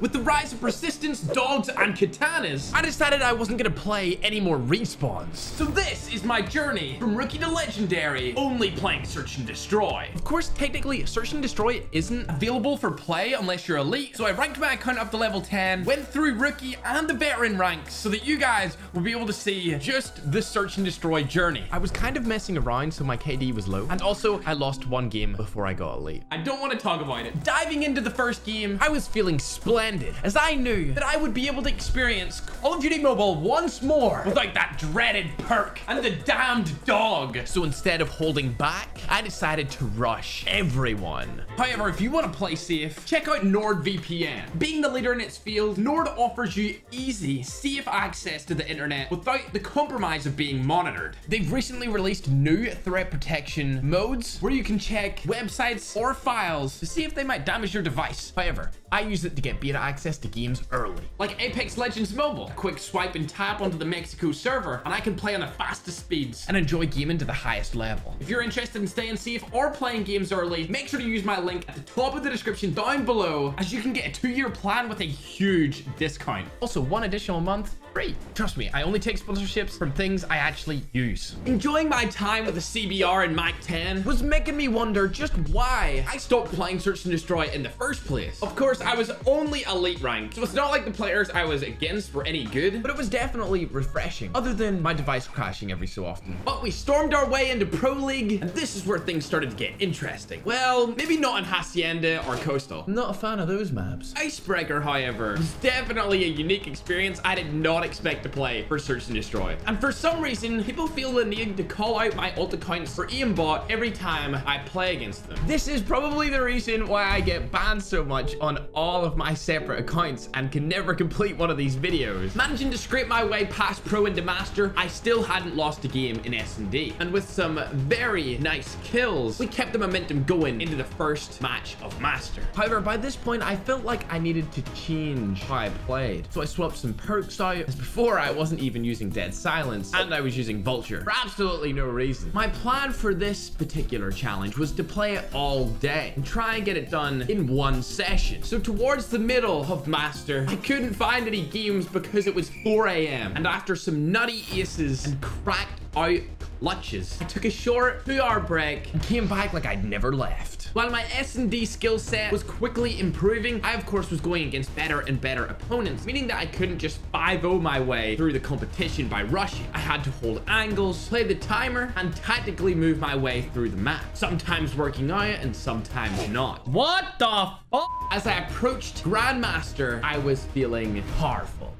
With the rise of persistence, dogs, and katanas, I decided I wasn't gonna play any more respawns. So this is my journey from rookie to legendary, only playing Search and Destroy. Of course, technically, Search and Destroy isn't available for play unless you're elite, so I ranked my account up to level 10, went through rookie and the veteran ranks so that you guys will be able to see just the Search and Destroy journey. I was kind of messing around, so my KD was low, and also I lost one game before I got elite. I don't want to talk about it. Diving into the first game, I was feeling splendid, as I knew that I would be able to experience Call of Duty Mobile once more without that dreaded perk and the damned dog. So instead of holding back, I decided to rush everyone. However, if you want to play safe, check out NordVPN. Being the leader in its field, Nord offers you easy, safe access to the internet without the compromise of being monitored. They've recently released new threat protection modes where you can check websites or files to see if they might damage your device. However, I use it to get beta access to games early, like Apex Legends Mobile. A quick swipe and tap onto the Mexico server, and I can play on the fastest speeds and enjoy gaming to the highest level. If you're interested in staying safe or playing games early, make sure to use my link at the top of the description down below, as you can get a 2-year plan with a huge discount. Also, one additional month free. Trust me, I only take sponsorships from things I actually use. Enjoying my time with the CBR and Mac 10 was making me wonder just why I stopped playing Search and Destroy in the first place. Of course, I was only elite ranked, so it's not like the players I was against were any good, but it was definitely refreshing, other than my device crashing every so often. But we stormed our way into Pro League, and this is where things started to get interesting. Well, maybe not in Hacienda or Coastal. I'm not a fan of those maps. Icebreaker, however, was definitely a unique experience I did not expect to play for Search and Destroy. And for some reason, people feel the need to call out my alt accounts for aimbot every time I play against them. This is probably the reason why I get banned so much on all of my separate accounts and can never complete one of these videos. Managing to scrape my way past Pro into Master, I still hadn't lost a game in S&D. And with some very nice kills, we kept the momentum going into the first match of Master. However, by this point, I felt like I needed to change how I played. So I swapped some perks out. As before, I wasn't even using Dead Silence, and I was using Vulture for absolutely no reason. My plan for this particular challenge was to play it all day and try and get it done in one session. So towards the middle of Master, I couldn't find any games because it was 4 AM, and after some nutty aces and cracked out clutches, I took a short 2-hour break and came back like I'd never left. While my S&D skill set was quickly improving, I of course was going against better and better opponents, meaning that I couldn't just 5-0 my way through the competition by rushing. I had to hold angles, play the timer, and tactically move my way through the map, sometimes working out and sometimes not. What the fuck? As I approached Grandmaster, I was feeling powerful,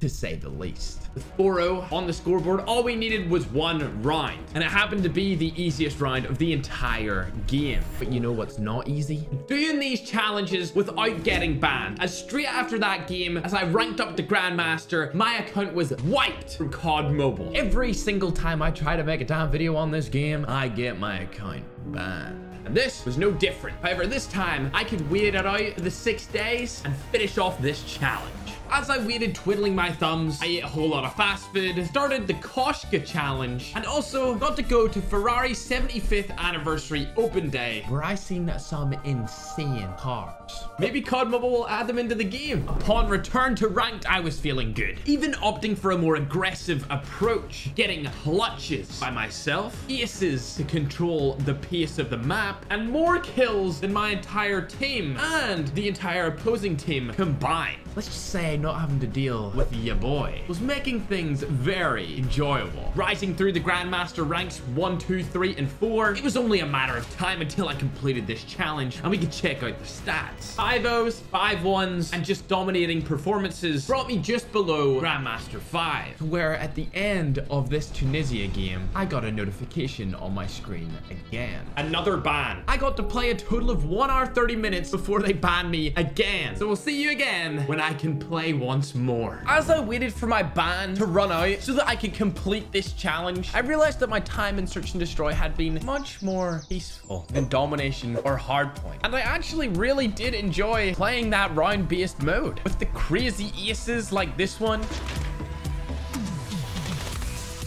to say the least. With 4-0 on the scoreboard, all we needed was one round, and it happened to be the easiest round of the entire game. But you know what's not easy? Doing these challenges without getting banned. As straight after that game, as I ranked up to Grandmaster, my account was wiped from COD Mobile. Every single time I try to make a damn video on this game, I get my account banned. And this was no different. However, this time, I could wait it out for the 6 days and finish off this challenge. As I waited, twiddling my thumbs, I ate a whole lot of fast food, started the Koshka challenge, and also got to go to Ferrari's 75th anniversary open day, where I seen some insane cars. Maybe COD Mobile will add them into the game. Upon return to ranked, I was feeling good, even opting for a more aggressive approach, getting clutches by myself, aces to control the pace of the map, and more kills than my entire team and the entire opposing team combined. Let's just say not having to deal with your boy was making things very enjoyable. Rising through the Grandmaster ranks 1, 2, 3, and 4, it was only a matter of time until I completed this challenge, and we could check out the stats. 5-0s, 5-1s, and just dominating performances brought me just below Grandmaster 5, where at the end of this Tunisia game, I got a notification on my screen again. Another ban. I got to play a total of 1 hour 30 minutes before they banned me again. So we'll see you again when I can play once more. As I waited for my ban to run out so that I could complete this challenge, I realized that my time in Search and Destroy had been much more peaceful than Domination or Hardpoint. And I actually really did enjoy playing that round-based mode with the crazy aces like this one,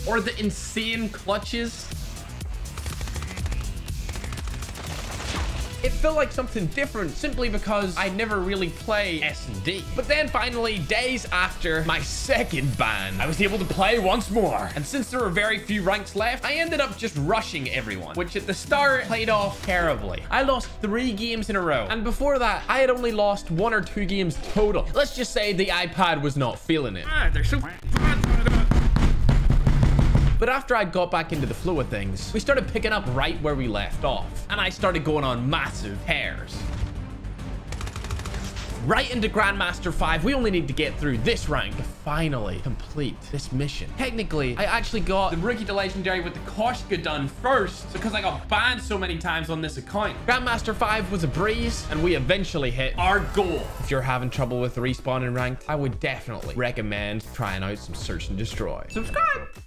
or the insane clutches, it felt like something different simply because I never really play S&D. But then finally, days after my second ban, I was able to play once more. And since there were very few ranks left, I ended up just rushing everyone, which at the start played off terribly. I lost 3 games in a row. And before that, I had only lost 1 or 2 games total. Let's just say the iPad was not feeling it. Ah, they're so... But after I got back into the flow of things, we started picking up right where we left off. And I started going on massive tears. Right into Grandmaster 5, we only need to get through this rank to finally complete this mission. Technically, I actually got the Rookie to Legendary with the Koshka done first because I got banned so many times on this account. Grandmaster 5 was a breeze, and we eventually hit our goal. If you're having trouble with respawn in ranked, I would definitely recommend trying out some Search and Destroy. Subscribe!